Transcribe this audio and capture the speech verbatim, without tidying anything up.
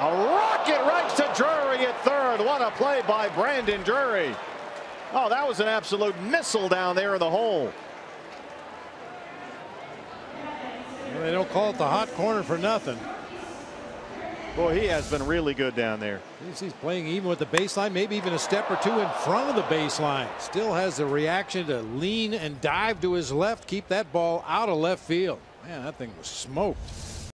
A rocket right to Drury at third. What a play by Brandon Drury. Oh, that was an absolute missile down there in the hole. Well, they don't call it the hot corner for nothing. Boy, he has been really good down there. He's playing even with the baseline, maybe even a step or two in front of the baseline. Still has the reaction to lean and dive to his left, keep that ball out of left field. Man, that thing was smoked.